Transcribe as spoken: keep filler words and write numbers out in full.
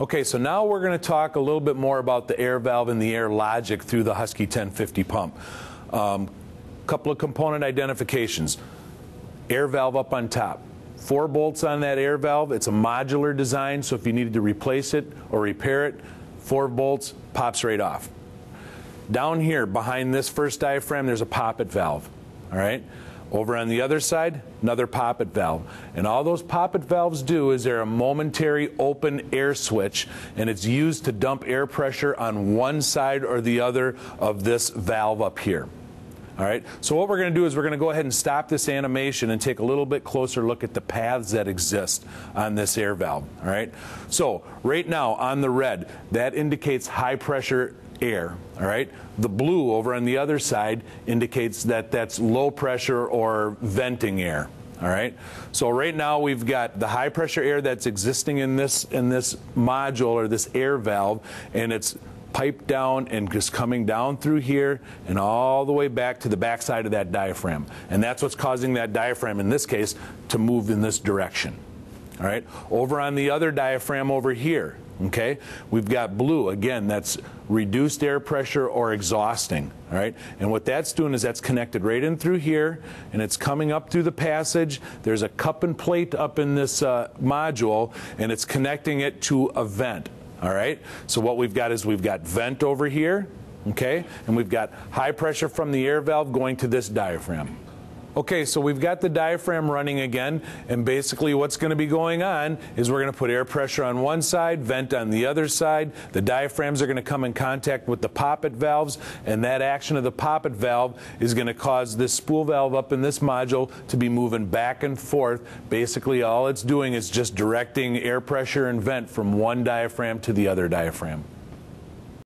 Okay, so now we're going to talk a little bit more about the air valve and the air logic through the Husky ten fifty pump. Um, couple of component identifications. Air valve up on top. Four bolts on that air valve. It's a modular design, so if you needed to replace it or repair it, four bolts, pops right off. Down here, behind this first diaphragm, there's a poppet valve. All right? Over on the other side, another poppet valve. And all those poppet valves do is they're a momentary open air switch, and it's used to dump air pressure on one side or the other of this valve up here. All right, so what we're going to do is we're going to go ahead and stop this animation and take a little bit closer look at the paths that exist on this air valve. All right, so right now on the red, that indicates high pressure air. All right, the blue over on the other side indicates that that's low pressure or venting air. All right, so right now we've got the high pressure air that's existing in this in this module or this air valve, and it's piped down and just coming down through here and all the way back to the backside of that diaphragm. And that's what's causing that diaphragm, in this case, to move in this direction. All right, over on the other diaphragm over here, okay, we've got blue. Again, that's reduced air pressure or exhausting. All right, and what that's doing is that's connected right in through here, and it's coming up through the passage. There's a cup and plate up in this uh, module, and it's connecting it to a vent. All right, so what we've got is we've got vent over here, okay, and we've got high pressure from the air valve going to this diaphragm. Okay, so we've got the diaphragm running again, and basically what's going to be going on is we're going to put air pressure on one side, vent on the other side. The diaphragms are going to come in contact with the poppet valves, and that action of the poppet valve is going to cause this spool valve up in this module to be moving back and forth. Basically all it's doing is just directing air pressure and vent from one diaphragm to the other diaphragm.